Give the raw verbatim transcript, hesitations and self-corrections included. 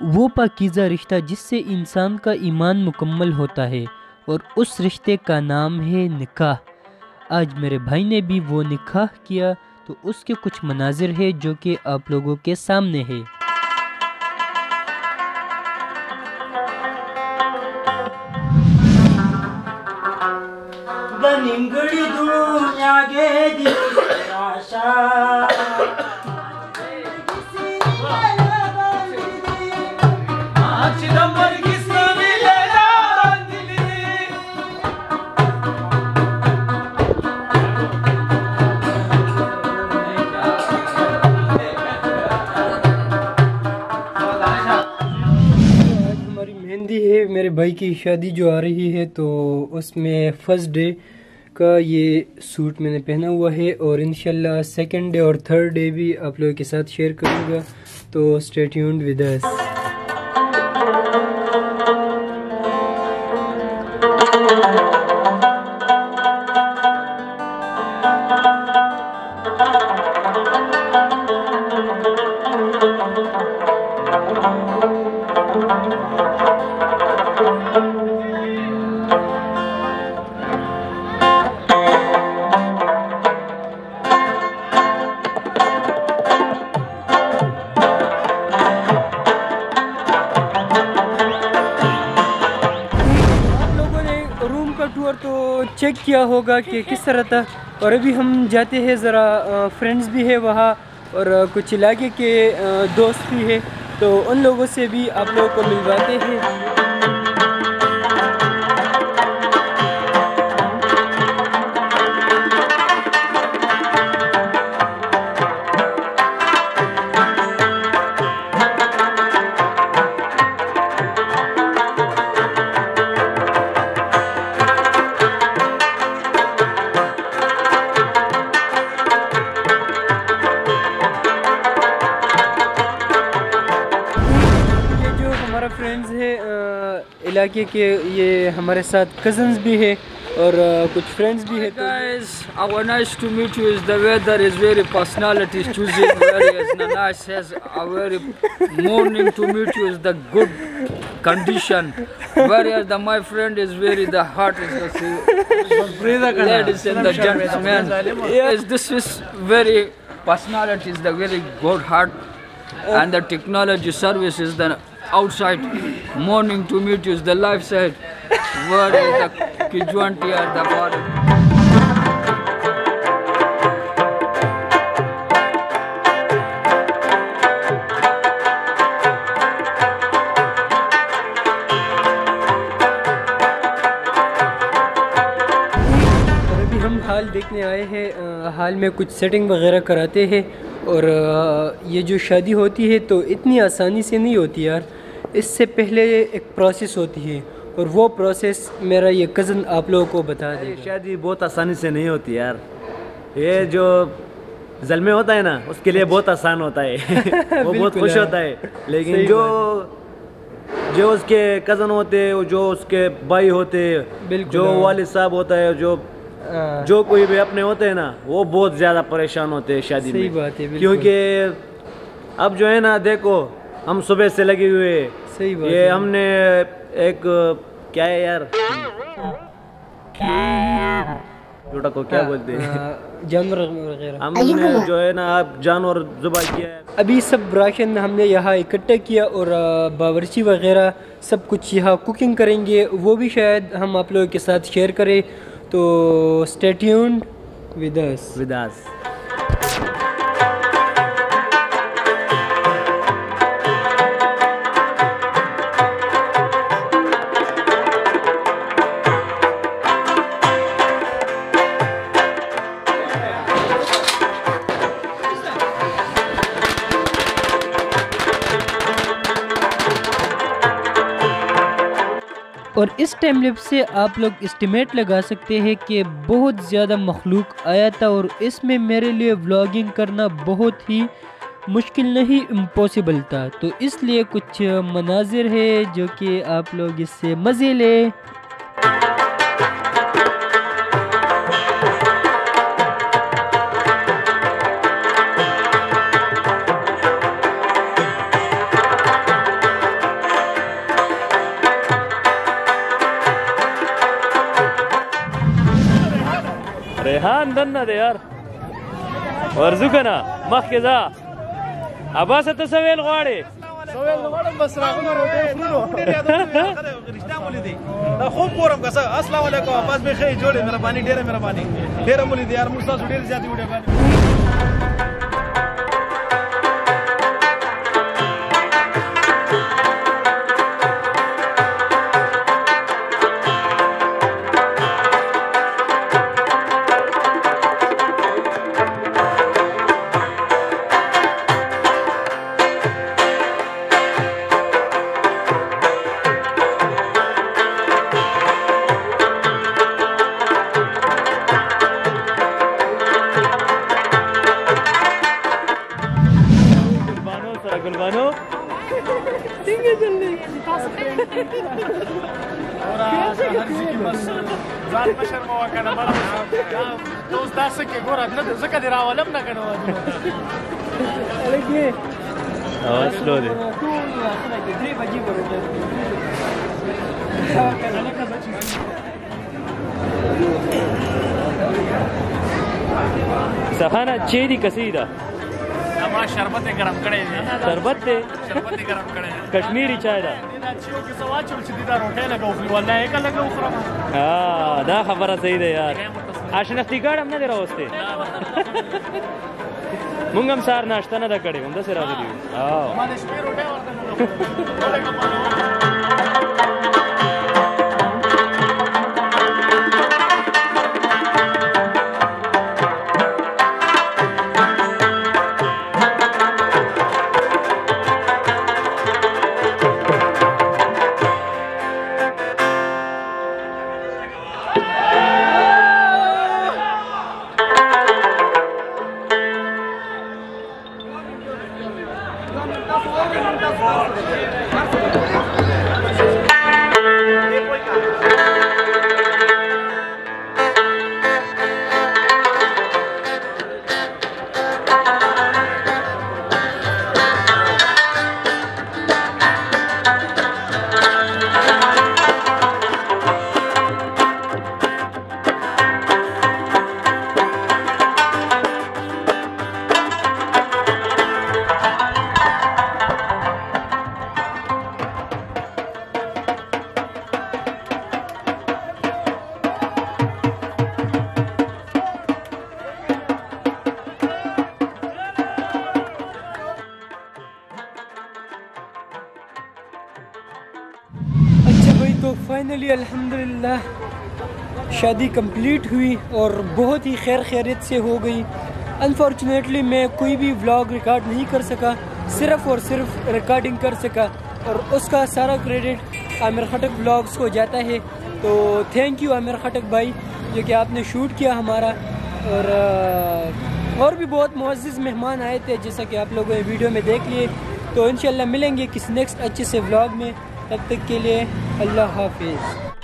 वो पाकीज़ा रिश्ता जिससे इंसान का ईमान मुकम्मल होता है और उस रिश्ते का नाम है निकाह। आज मेरे भाई ने भी वो निकाह किया तो उसके कुछ मनाजिर है जो कि आप लोगों के सामने है। मेरे भाई की शादी जो आ रही है तो उसमें फर्स्ट डे का ये सूट मैंने पहना हुआ है और इंशाल्लाह सेकंड डे और थर्ड डे भी आप लोगों के साथ शेयर करूँगा, तो stay tuned with us. Check किया होगा कि किस तरह था, और अभी हम जाते हैं ज़रा, फ्रेंड्स भी है वहाँ और कुछ इलाके के दोस्त भी है तो उन लोगों से भी आप लोगों को मिलवाते हैं। फ्रेंड्स है इलाके के, ये हमारे साथ कजन्स भी है और कुछ फ्रेंड्स भी है। Outside, morning to meet you is the life side. Where is the Kijuanti or the bar? अभी हम हाल देखने आए हैं, हाल में कुछ सेटिंग वगैरह कराते हैं। और ये जो शादी होती है तो इतनी आसानी से नहीं होती यार, इससे पहले एक प्रोसेस होती है और वो प्रोसेस मेरा ये कज़न आप लोगों को बता दे। शादी बहुत आसानी से नहीं होती यार, ये जो जलमे होता है ना उसके लिए बहुत आसान होता है वो बहुत खुश होता है, लेकिन जो जो उसके कज़न होते, जो उसके भाई होते, जो वालिद साहब होता है, जो जो कोई भी अपने होते हैं ना, वो बहुत ज़्यादा परेशान होते हैं शादी में। बात है, क्योंकि अब जो है ना देखो हम सुबह से लगे हुए। सही बात, ये हमने एक क्या है यार, जोड़ा को क्या बोलते हैं, जानवर वगैरह, हमने जो है ना आप जानवर जुबा किया। अभी सब राशन हमने यहाँ इकट्ठा किया और बावर्ची वगैरह सब कुछ यहाँ कुकिंग करेंगे, वो भी शायद हम आप लोगों के साथ शेयर करें, तो stay tuned with us with us. और इस टाइम लैप्स से आप लोग एस्टिमेट लगा सकते हैं कि बहुत ज़्यादा मखलूक आया था और इसमें मेरे लिए व्लॉगिंग करना बहुत ही मुश्किल नहीं, इम्पॉसिबल था, तो इसलिए कुछ मनाजिर है जो कि आप लोग इससे मज़े लें। ریحان دننه ده یار ورزو کنه مخکې ځه عباسه ته څه ویل غواړې؟ څه ویل نه غواړم بس راغونه روټۍ خورو رښتیا مو لیدې دا خوب کورم که څه السلام علیکم عباس بې ښه یې جوړې مهرباني ډېره مهرباني ډېره مو لیدې یار موږ ستاسو ډېرې زیاتې ویډیوګانې गुलबानो सिंगे जल्दी और आज हर चीज बस जान बशर मौका का नंबर दोस्त दस के गोर अदरक जका दे रावलम ना कनो लेके और स्लो दे तीन बजे बोले सहाना चेरी कसीदा हमारा शरबत है गरम कड़े शरबत है शरबत है गरम कड़े कश्मीरी चाय दा अच्छी के सवा चुल सीधा रोटे लगा उखली वाला एक अलग उखरा हां दा खबर सही है यार आशनस्ती गाड़ हमने देरा होते मुंगम सार नाश्ता ना दा कड़े हम दा से राजी हां हमारे कश्मीरी रोटे और लोग तो फाइनली अल्हम्दुलिल्लाह शादी कंप्लीट हुई और बहुत ही खैर खैरियत से हो गई। अनफॉर्चुनेटली मैं कोई भी व्लॉग रिकॉर्ड नहीं कर सका, सिर्फ़ और सिर्फ रिकॉर्डिंग कर सका और उसका सारा क्रेडिट आमिर खटक व्लॉग्स को जाता है। तो थैंक यू आमिर खटक भाई जो कि आपने शूट किया हमारा। और और भी बहुत मुअज़्ज़िज़ मेहमान आए थे जैसा कि आप लोगों ने वीडियो में देख लिए। तो इंशाल्लाह मिलेंगे किसी नेक्स्ट अच्छे से व्लॉग में, तब तक के लिए अल्लाह हाफिज़।